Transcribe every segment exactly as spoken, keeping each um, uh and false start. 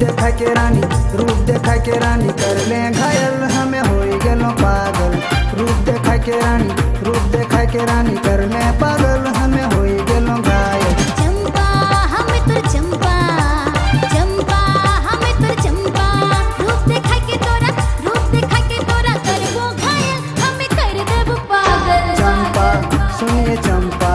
देखा के रानी, रूप देखा के रानी कर ले घायल हमें हो गलो पागल। रूप देखा के रानी, रूप देखा के रानी कर ले पागल हमें हो गलो घायल। चंपा हमें तो चंपा, चंपा हमें तो चंपा, रूप देखा के तोरा, रूप देखा के तोरा कर वो घायल हमें कर दे वो पागल। चंपा सुनिए चंपा,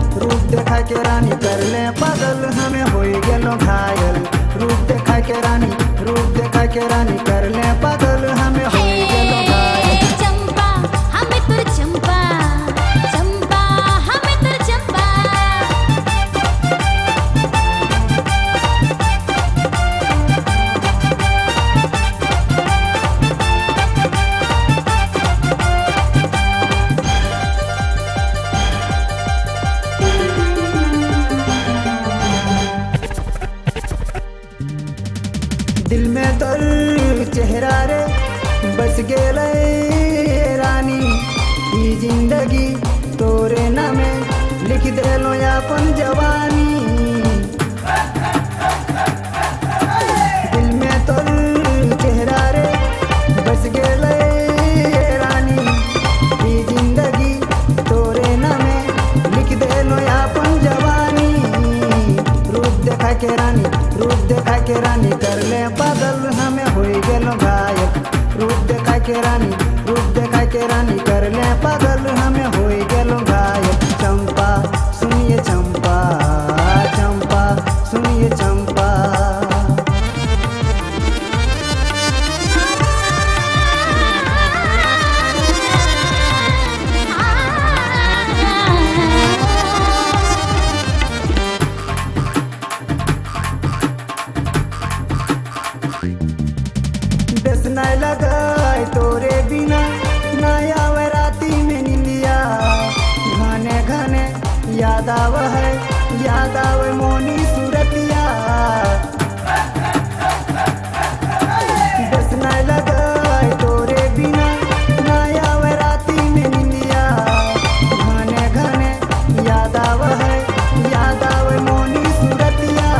रूप देखा के रानी कर ले पागल हमें हो गलो घायल। रूप देखा के रानी, रूप देखा के रानी कर ले पागल हमें हो गलो घायल। चंपा हमें तो चंपा, चंपा हमें तो चंपा। दिल में दर्द चेहरा रे बस गेले रानी, ई जिंदगी तोरे नामे लिख देलो अपन जवानी। दिल में दर्द चेहरा रे बस गेले रानी, ई जिंदगी तोरे नामे लिख देलो अपन जवानी। रूप देखा के रानी, रूप देखा के रानी कर ले पागल हमें हो गलो घायल। रूप देखा के रानी, रूप देखा के रानी कर ले पागल हमें हो गलो घायल। चंपा सुनिए चंपा, चंपा सुनिए चंपा। दसना लगाए तोरे बिना नया वराती में निलिया, घने घने याद आवे है, याद आवे मोनी सूरतिया। दसना लगाए तोरे बिना नया वराती में निलिया, घने घने याद आवे है, याद आवे मोनी सूरतिया।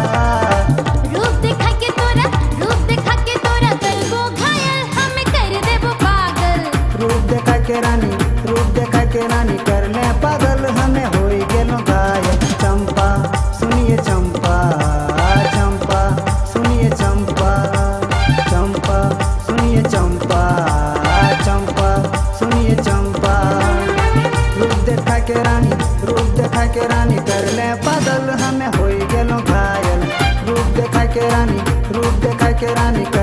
रूप देखा के तोरा, रूप देखा के तोरा कर वो घायल हमें कर दे वो पागल। रूप देखा के रानी, रूप देखा के रानी कर ले पागल हमें हो गलो घायल। चंपा सुनिए चंपा, चंपा सुनिए चंपा, चंपा सुनिए चंपा, चंपा सुनिए चंपा। रूप देखा के रानी, रूप देखा के रानी कर ले पागल हमें हो गलो घायल। रूप देखा के रानी, रूप देखा के रानी